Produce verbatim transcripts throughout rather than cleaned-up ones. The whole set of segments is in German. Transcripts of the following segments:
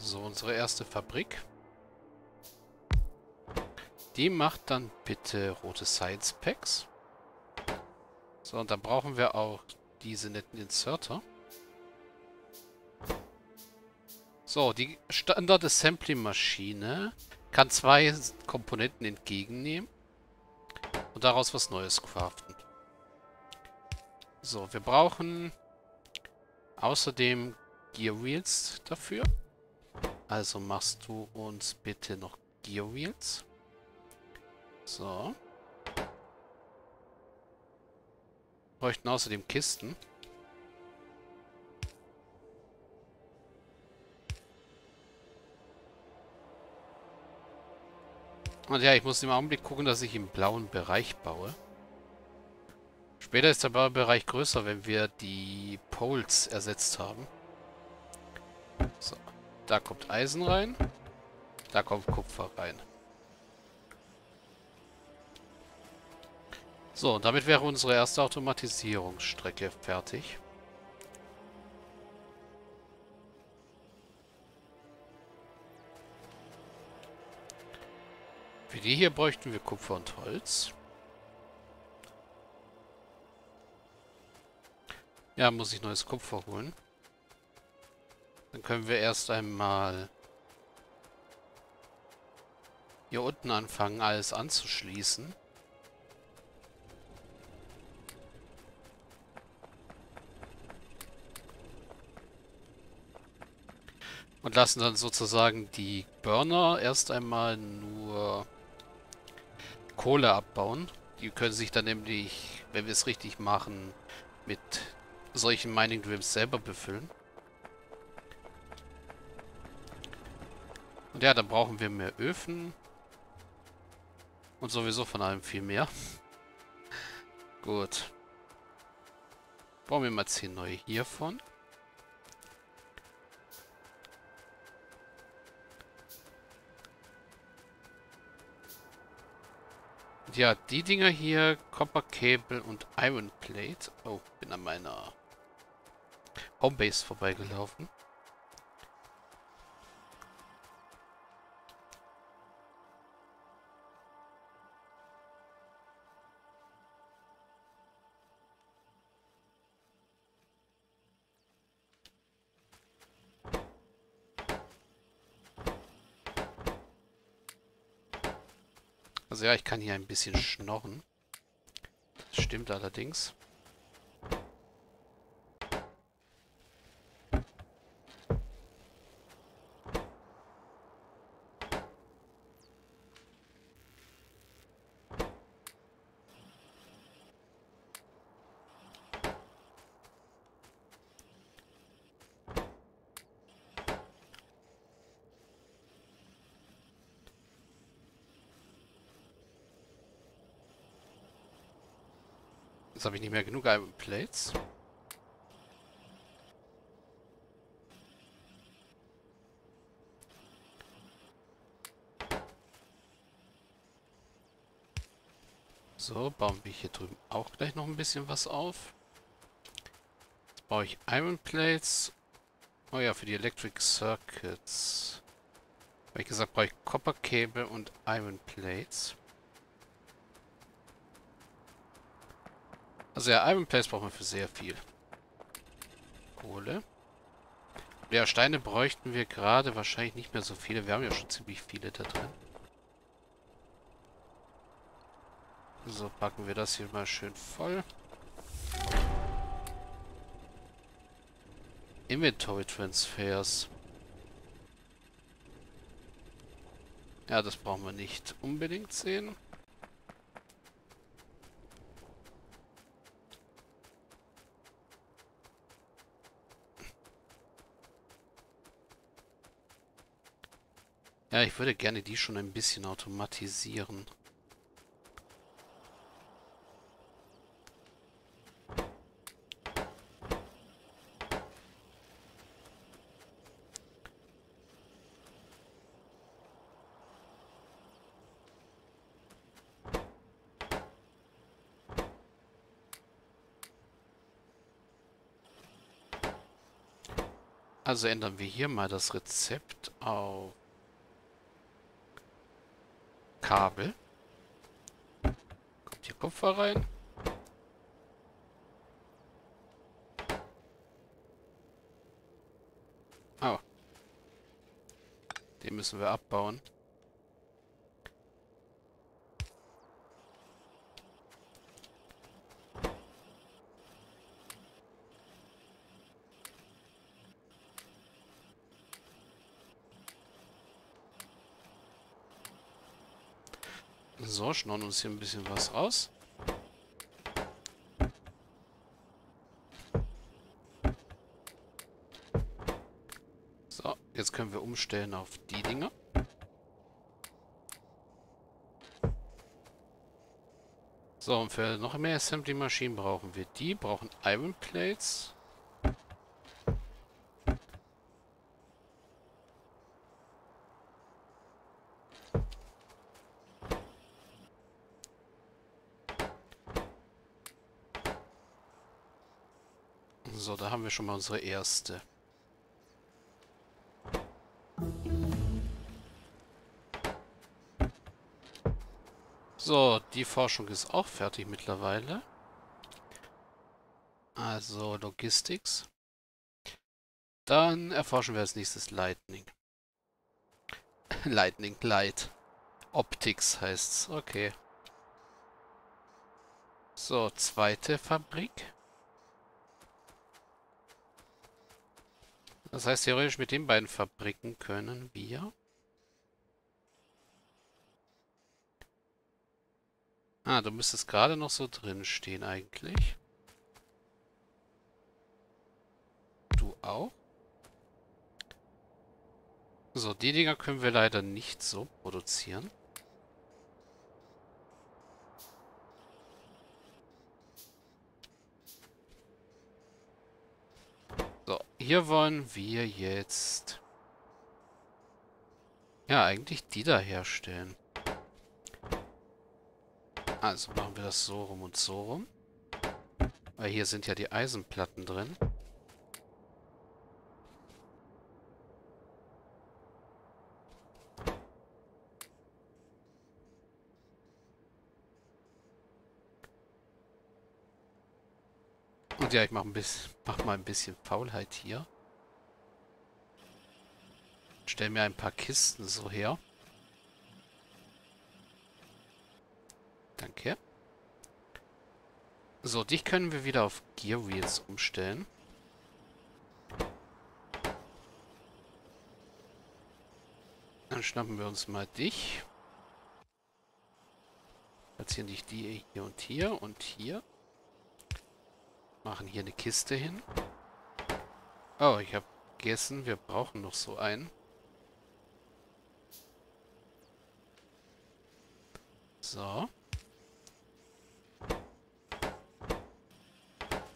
So, unsere erste Fabrik. Die macht dann bitte rote Science Packs. So, und dann brauchen wir auch diese netten Inserter. So, die Standard-Assembly-Maschine kann zwei Komponenten entgegennehmen und daraus was Neues craften. So, wir brauchen außerdem Gear Wheels dafür. Also machst du uns bitte noch Gear Wheels. So. Wir bräuchten außerdem Kisten. Und ja, ich muss im Augenblick gucken, dass ich im blauen Bereich baue. Später ist der blaue Bereich größer, wenn wir die Poles ersetzt haben. So, da kommt Eisen rein. Da kommt Kupfer rein. So, und damit wäre unsere erste Automatisierungsstrecke fertig. Für die hier bräuchten wir Kupfer und Holz. Ja, muss ich neues Kupfer holen. Dann können wir erst einmal hier unten anfangen, alles anzuschließen. Und lassen dann sozusagen die Burner erst einmal nur Kohle abbauen. Die können sich dann nämlich, wenn wir es richtig machen, mit solchen Mining Drills selber befüllen. Und ja, dann brauchen wir mehr Öfen. Und sowieso von allem viel mehr. Gut. Bauen wir mal zehn neue hiervon. Ja, die Dinger hier, Copper Cable und Iron Plate. Oh, bin an meiner Homebase vorbeigelaufen. Also ja, ich kann hier ein bisschen schnorren. Das stimmt allerdings. Jetzt habe ich nicht mehr genug Iron Plates. So, bauen wir hier drüben auch gleich noch ein bisschen was auf. Jetzt baue ich Iron Plates. Oh ja, für die Electric Circuits. Wie gesagt, brauche ich Copper Cable und Iron Plates. Also ja, Iron Plates brauchen wir für sehr viel Kohle. Ja, Steine bräuchten wir gerade wahrscheinlich nicht mehr so viele. Wir haben ja schon ziemlich viele da drin. So, packen wir das hier mal schön voll. Inventory Transfers. Ja, das brauchen wir nicht unbedingt sehen. Ja, ich würde gerne die schon ein bisschen automatisieren. Also ändern wir hier mal das Rezept auf Kabel. Kommt hier Kupfer rein. Oh. Den müssen wir abbauen. So, schnorren uns hier ein bisschen was raus. So, jetzt können wir umstellen auf die Dinger. So, und für noch mehr Assembly-Maschinen brauchen wir die. Brauchen Iron Plates. So, da haben wir schon mal unsere erste. So, die Forschung ist auch fertig mittlerweile. Also Logistics. Dann erforschen wir als nächstes Lightning. Lightning Light. Optics heißt's. Okay. So, zweite Fabrik. Das heißt, theoretisch mit den beiden Fabriken können wir... Ah, du müsstest gerade noch so drin stehen eigentlich. Du auch? So, die Dinger können wir leider nicht so produzieren. So, hier wollen wir jetzt... Ja, eigentlich die da herstellen. Also machen wir das so rum und so rum. Weil hier sind ja die Eisenplatten drin. Und ja, ich mache ein bisschen, mach mal ein bisschen Faulheit hier. Stell mir ein paar Kisten so her. Danke. So, dich können wir wieder auf Gear Wheels umstellen. Dann schnappen wir uns mal dich. Platzieren dich die hier und hier und hier. Machen hier eine Kiste hin. Oh, ich habe vergessen, wir brauchen noch so einen. So.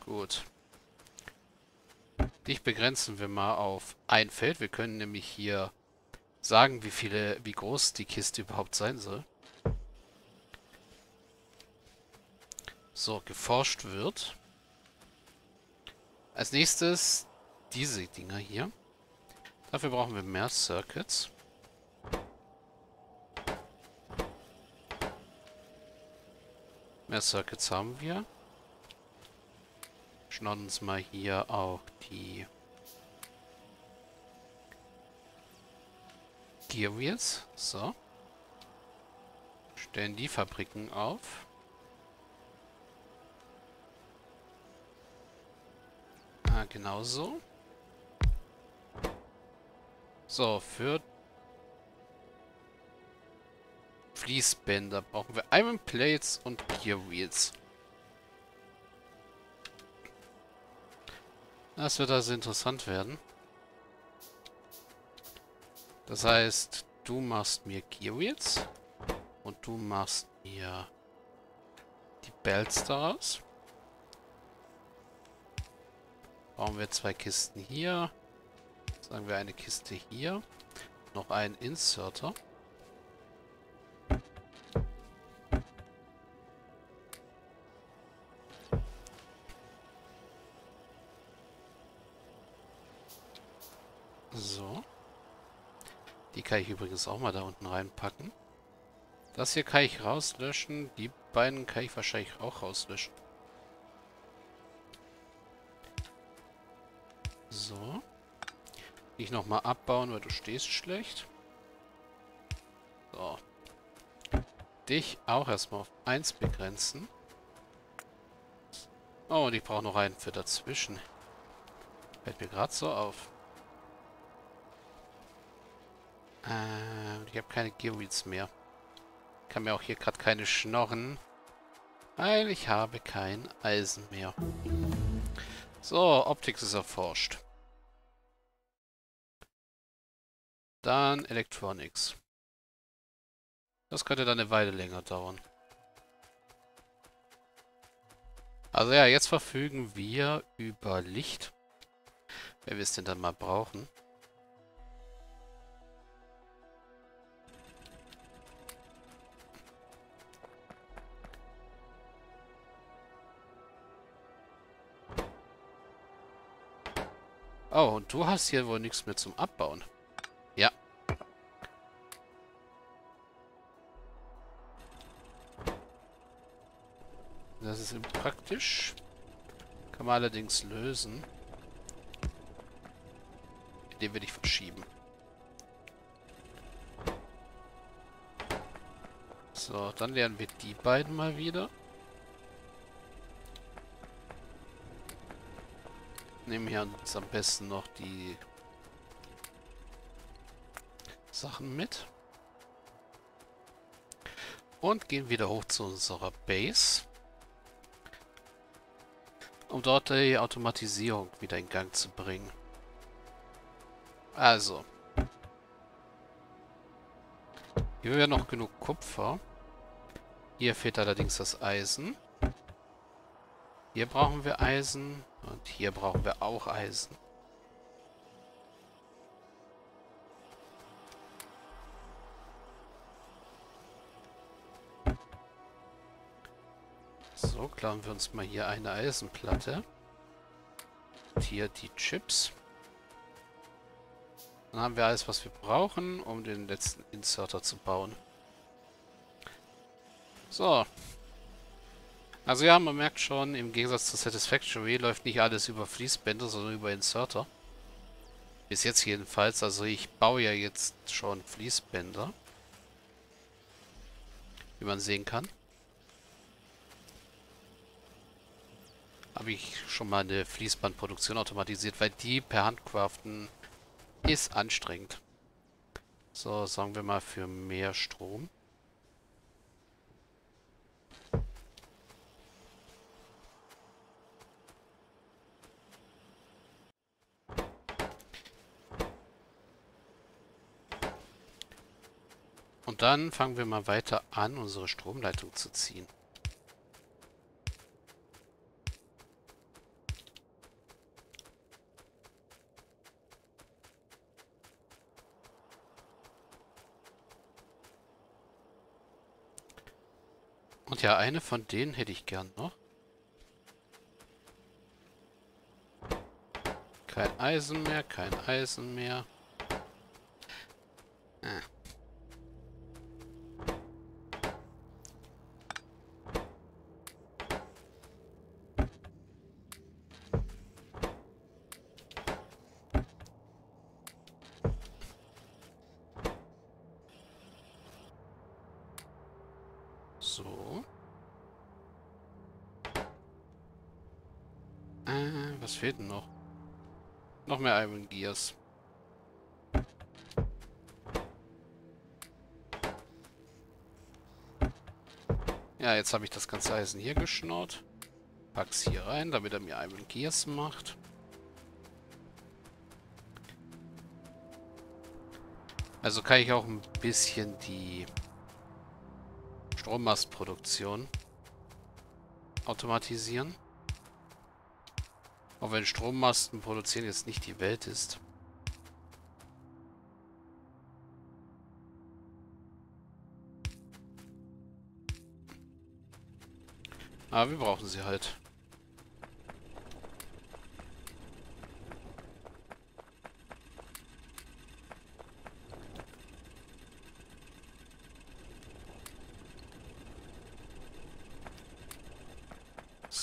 Gut. Dich begrenzen wir mal auf ein Feld. Wir können nämlich hier sagen, wie viele, wie groß die Kiste überhaupt sein soll. So, geforscht wird. Als nächstes diese Dinger hier. Dafür brauchen wir mehr Circuits. Mehr Circuits haben wir. Schnappen uns mal hier auch die Gear Wheels. So. Stellen die Fabriken auf. Genauso. So, für Fließbänder brauchen wir Iron Plates und Gear Wheels. Das wird also interessant werden. Das heißt, du machst mir Gear Wheels und du machst mir die Belts daraus. Bauen wir zwei Kisten hier. Sagen wir eine Kiste hier. Noch einen Inserter. Die kann ich übrigens auch mal da unten reinpacken. Das hier kann ich rauslöschen. Die beiden kann ich wahrscheinlich auch rauslöschen. So. Ich nochmal abbauen, weil du stehst schlecht. So. Dich auch erstmal auf eins begrenzen. Oh, und ich brauche noch einen für dazwischen. Fällt mir gerade so auf. Ähm, ich habe keine Gear Wheels mehr. Kann mir auch hier gerade keine schnorren. Weil ich habe kein Eisen mehr. So, Optik ist erforscht. Dann Electronics. Das könnte dann eine Weile länger dauern. Also ja, jetzt verfügen wir über Licht. Wenn wir es denn dann mal brauchen. Oh, und du hast hier wohl nichts mehr zum Abbauen. Ja. Das ist eben praktisch. Kann man allerdings lösen. Den will ich verschieben. So, dann lernen wir die beiden mal wieder. Nehmen hier uns am besten noch die Sachen mit. Und gehen wieder hoch zu unserer Base. Um dort die Automatisierung wieder in Gang zu bringen. Also. Hier haben wir noch genug Kupfer. Hier fehlt allerdings das Eisen. Hier brauchen wir Eisen. Und hier brauchen wir auch Eisen. So, klauen wir uns mal hier eine Eisenplatte. Und hier die Chips. Dann haben wir alles, was wir brauchen, um den letzten Inserter zu bauen. So. Also ja, man merkt schon, im Gegensatz zur Satisfactory läuft nicht alles über Fließbänder, sondern über Inserter. Bis jetzt jedenfalls. Also ich baue ja jetzt schon Fließbänder. Wie man sehen kann. Habe ich schon mal eine Fließbandproduktion automatisiert, weil die per Hand craften ist anstrengend. So, sagen wir mal für mehr Strom. Und dann fangen wir mal weiter an, unsere Stromleitung zu ziehen. Und ja, eine von denen hätte ich gern noch. Kein Eisen mehr, kein Eisen mehr. Ah. So. Äh, was fehlt denn noch? Noch mehr Iron Gears. Ja, jetzt habe ich das ganze Eisen hier geschnorrt. Pack's hier rein, damit er mir Iron Gears macht. Also kann ich auch ein bisschen die Strommastproduktion automatisieren. Auch wenn Strommasten produzieren jetzt nicht die Welt ist. Aber wir brauchen sie halt.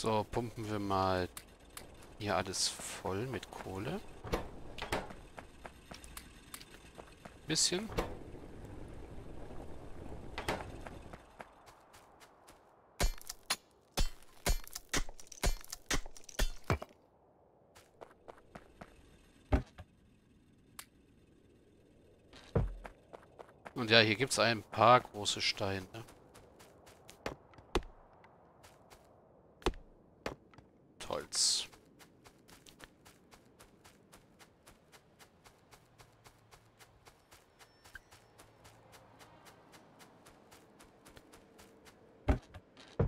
So, pumpen wir mal hier alles voll mit Kohle. Bisschen. Und ja, hier gibt es ein paar große Steine. Holz.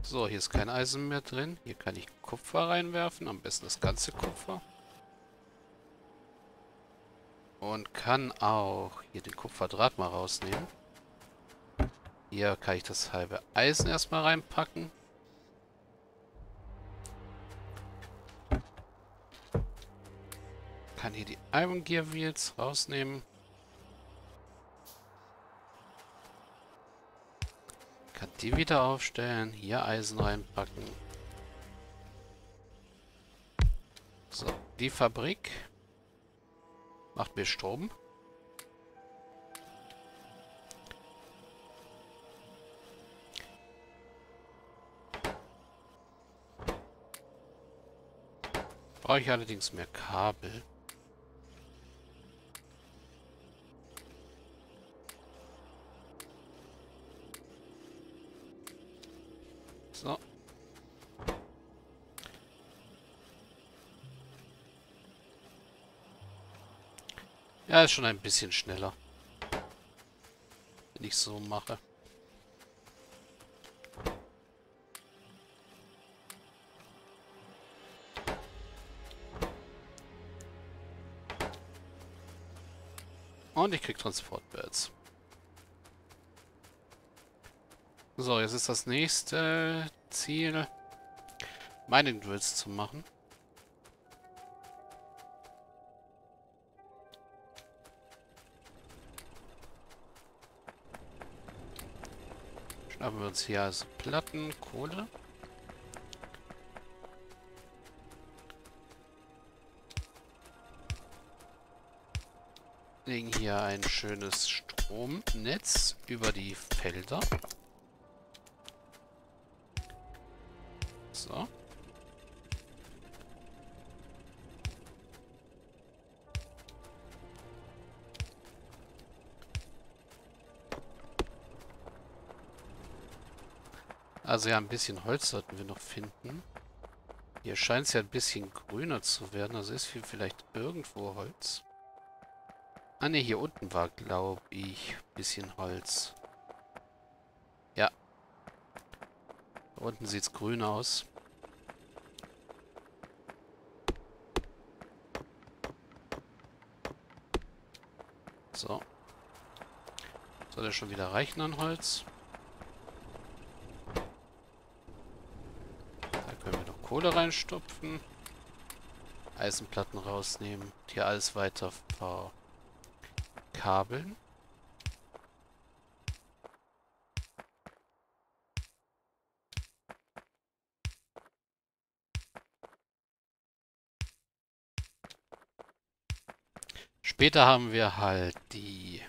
So, hier ist kein Eisen mehr drin. Hier kann ich Kupfer reinwerfen. Am besten das ganze Kupfer. Und kann auch hier den Kupferdraht mal rausnehmen. Hier kann ich das halbe Eisen erstmal reinpacken. Kann hier die Iron Gear Wheels rausnehmen. Kann die wieder aufstellen. Hier Eisen reinpacken. So, die Fabrik macht mir Strom. Brauche ich allerdings mehr Kabel. So. Ja, ist schon ein bisschen schneller, wenn ich so mache. Und ich krieg Transportbirds. So, jetzt ist das nächste Ziel, Mining Drills zu machen. Schnappen wir uns hier also Platten, Kohle. Legen hier ein schönes Stromnetz über die Felder. So. Also ja, ein bisschen Holz sollten wir noch finden. Hier scheint es ja ein bisschen grüner zu werden. Also ist hier vielleicht irgendwo Holz. Ah ne, hier unten war, glaube ich, ein bisschen Holz. Ja. Da unten sieht es grün aus. So. Soll das schon wieder reichen an Holz? Da können wir noch Kohle reinstopfen. Eisenplatten rausnehmen. Und hier alles weiter verkabeln. Später haben wir halt die,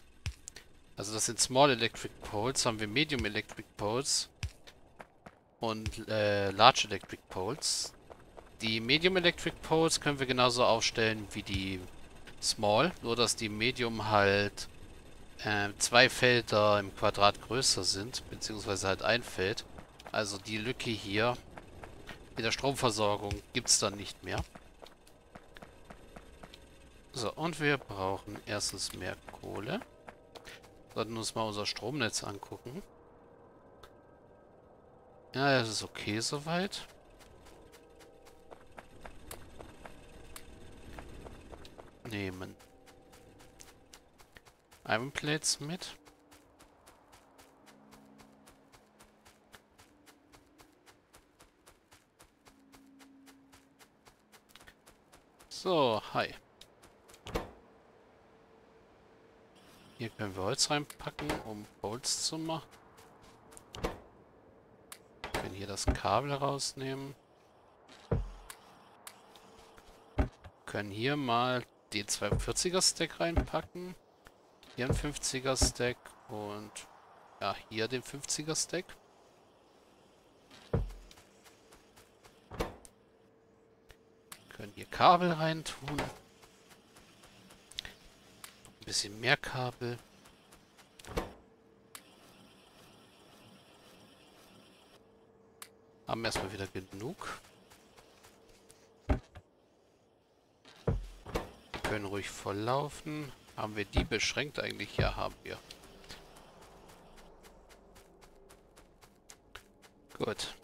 also das sind Small Electric Poles, haben wir Medium Electric Poles und äh, Large Electric Poles. Die Medium Electric Poles können wir genauso aufstellen wie die Small, nur dass die Medium halt äh, zwei Felder im Quadrat größer sind, beziehungsweise halt ein Feld. Also die Lücke hier in der Stromversorgung gibt es dann nicht mehr. So, und wir brauchen erstens mehr Kohle. Sollten uns mal unser Stromnetz angucken. Ja, das ist okay soweit. Nehmen Iron Plates mit. So, hi. Hier können wir Holz reinpacken, um Bolts zu machen. Wir können hier das Kabel rausnehmen. können hier mal den zweihundertvierziger Stack reinpacken. Hier einen fünfziger Stack und ja, hier den fünfziger Stack. Können hier Kabel reintun. Ein bisschen mehr Kabel. Haben erstmal wieder genug. Die können ruhig volllaufen. Haben wir die beschränkt eigentlich? Ja, haben wir. Gut.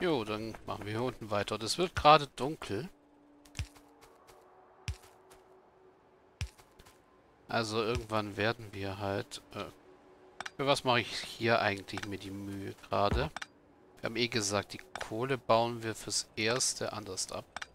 Jo, dann machen wir hier unten weiter. Das wird gerade dunkel. Also irgendwann werden wir halt... Äh, für was mache ich hier eigentlich mir die Mühe gerade? Wir haben eh gesagt, die Kohle bauen wir fürs Erste anders ab.